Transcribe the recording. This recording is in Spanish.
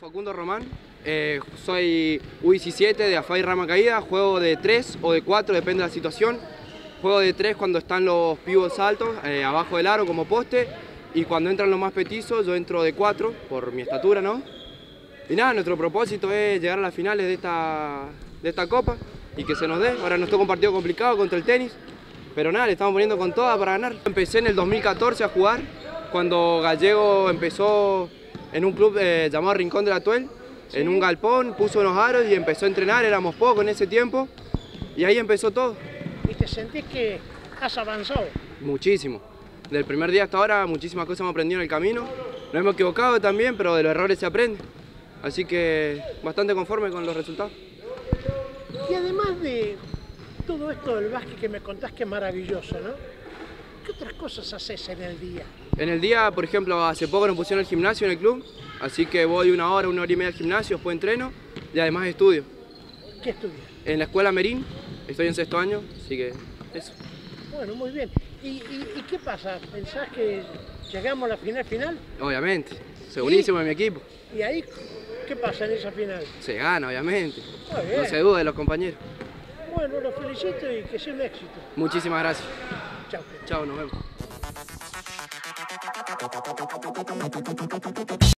Facundo Román, soy U17 de AFAI Rama Caída, juego de 3 o de 4, depende de la situación. Juego de 3 cuando están los pivots altos, abajo del aro como poste, y cuando entran los más petizos yo entro de 4, por mi estatura, ¿no? Y nada, nuestro propósito es llegar a las finales de esta copa y que se nos dé. Ahora nos toca un partido complicado contra el tenis, pero nada, le estamos poniendo con toda para ganar. Empecé en el 2014 a jugar, cuando Gallego empezó en un club llamado Rincón de la Tuel, en un galpón, puso unos aros y empezó a entrenar, éramos pocos en ese tiempo, y ahí empezó todo. ¿Y te sentís que has avanzado? Muchísimo. Del primer día hasta ahora muchísimas cosas hemos aprendido en el camino. Nos hemos equivocado también, pero de los errores se aprende. Así que bastante conforme con los resultados. Y además de todo esto del básquet que me contás que es maravilloso, ¿no? ¿Qué otras cosas haces en el día? En el día, por ejemplo, hace poco nos pusieron al gimnasio en el club, así que voy una hora y media al gimnasio, después entreno y además estudio. ¿Qué estudias? En la escuela Merín, estoy en 6º año, así que eso. Bueno, muy bien. ¿Y qué pasa? ¿Pensás que llegamos a la final? Obviamente, segurísimo de mi equipo. ¿Y ahí qué pasa en esa final? Se gana, obviamente. No se duda de los compañeros. Bueno, los felicito y que sea un éxito. Muchísimas gracias. Chao. Chao, nos vemos.